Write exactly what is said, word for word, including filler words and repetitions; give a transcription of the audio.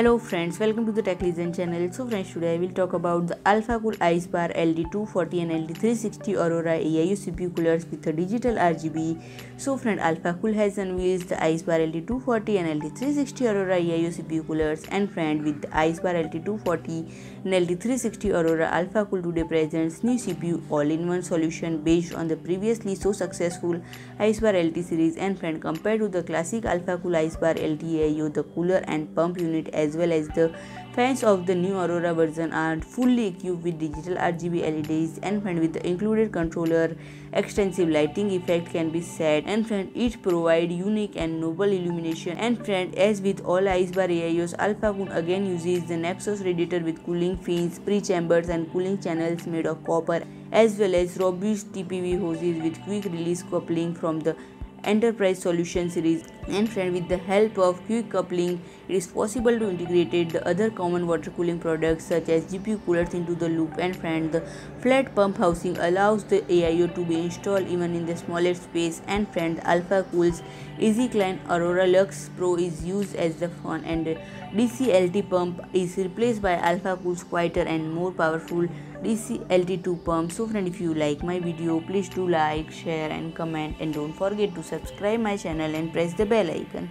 Hello friends, welcome to the Tech Legend channel. So friends, today I will talk about the Alphacool Eisbaer L T two forty and L T three sixty Aurora A I O C P U coolers with a digital R G B. So friend, Alphacool has unveiled the Eisbaer L T two forty and L T three sixty Aurora A I O C P U coolers, and friend, with the Eisbaer L T two forty and L T three sixty Aurora, Alphacool today presents new C P U all-in-one solution based on the previously so successful Eisbaer L T series. And friend, compared to the classic Alphacool Eisbaer L T A I O, the cooler and pump unit as as well as the fans of the new Aurora version are fully equipped with digital R G B L E Ds, and friend, with the included controller, extensive lighting effect can be set, and friend, it provides unique and noble illumination. And friend, as with all Eisbaer A I Os, Alphacool again uses the NexXxoS radiator with cooling fins, pre-chambers and cooling channels made of copper, as well as robust T P V hoses with quick release coupling from the ENTERPRISE solution series. And friend, with the help of quick coupling, it is possible to integrate the other common water cooling products such as G P U coolers into the loop. And friend, the flat pump housing allows the A I O to be installed even in the smallest space. And friend, Alphacool's Eiszyklon Aurora LUX PRO is used as the fan, and the D C L T pump is replaced by Alphacool's quieter and more powerful D C L T two pump. So friend, if you like my video, please do like, share and comment, and don't forget to subscribe my channel and press the bell icon.